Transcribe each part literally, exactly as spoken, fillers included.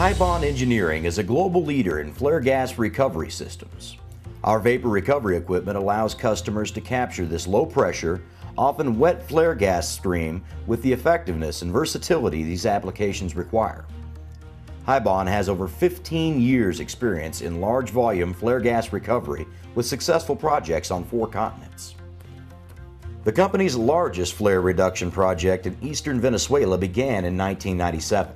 Hy-Bon Engineering is a global leader in flare gas recovery systems. Our vapor recovery equipment allows customers to capture this low-pressure, often wet flare gas stream with the effectiveness and versatility these applications require. Hy-Bon has over fifteen years experience in large volume flare gas recovery with successful projects on four continents. The company's largest flare reduction project in eastern Venezuela began in nineteen ninety-seven.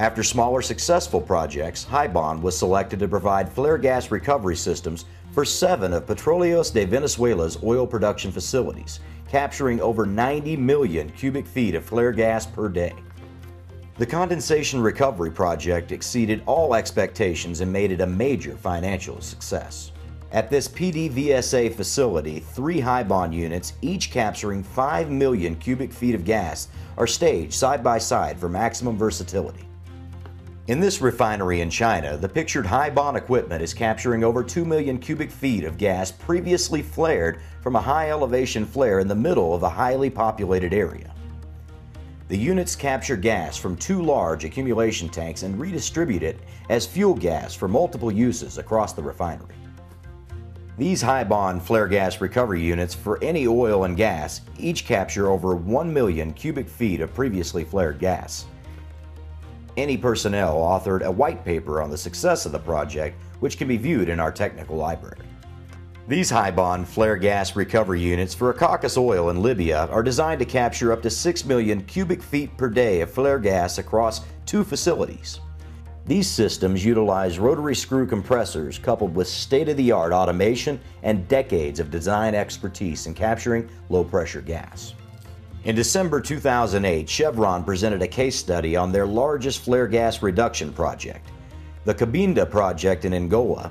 After smaller successful projects, Hy-Bon was selected to provide flare gas recovery systems for seven of Petróleos de Venezuela's oil production facilities, capturing over ninety million cubic feet of flare gas per day. The condensation recovery project exceeded all expectations and made it a major financial success. At this P D V S A facility, three Hy-Bon units, each capturing five million cubic feet of gas, are staged side by side for maximum versatility. In this refinery in China, the pictured Hy-Bon equipment is capturing over two million cubic feet of gas previously flared from a high elevation flare in the middle of a highly populated area. The units capture gas from two large accumulation tanks and redistribute it as fuel gas for multiple uses across the refinery. These Hy-Bon flare gas recovery units for any oil and gas each capture over one million cubic feet of previously flared gas. Any personnel authored a white paper on the success of the project, which can be viewed in our technical library. These Hy-Bon flare gas recovery units for Akakas oil in Libya are designed to capture up to six million cubic feet per day of flare gas across two facilities. These systems utilize rotary screw compressors coupled with state-of-the-art automation and decades of design expertise in capturing low-pressure gas. In December two thousand eight, Chevron presented a case study on their largest flare gas reduction project, the Cabinda project in Angola.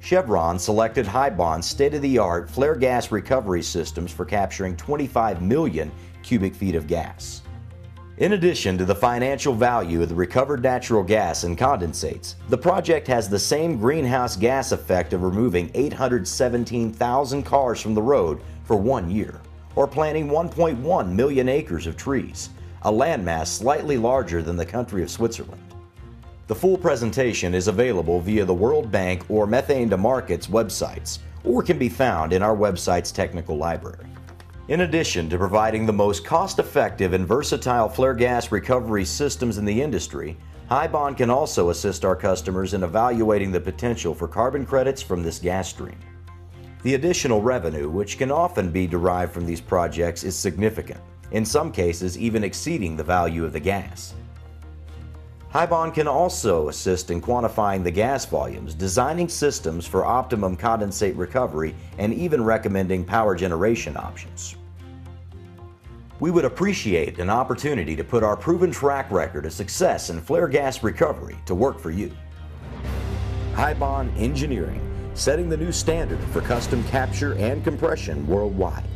Chevron selected Hy-Bon's state-of-the-art flare gas recovery systems for capturing twenty-five million cubic feet of gas. In addition to the financial value of the recovered natural gas and condensates, the project has the same greenhouse gas effect of removing eight hundred seventeen thousand cars from the road for one year, or planting one point one million acres of trees, a landmass slightly larger than the country of Switzerland. The full presentation is available via the World Bank or Methane to Markets websites, or can be found in our website's technical library. In addition to providing the most cost-effective and versatile flare gas recovery systems in the industry, Hy-Bon can also assist our customers in evaluating the potential for carbon credits from this gas stream. The additional revenue, which can often be derived from these projects, is significant, in some cases even exceeding the value of the gas. Hy-Bon can also assist in quantifying the gas volumes, designing systems for optimum condensate recovery, and even recommending power generation options. We would appreciate an opportunity to put our proven track record of success in flare gas recovery to work for you. Hy-Bon Engineering, setting the new standard for custom capture and compression worldwide.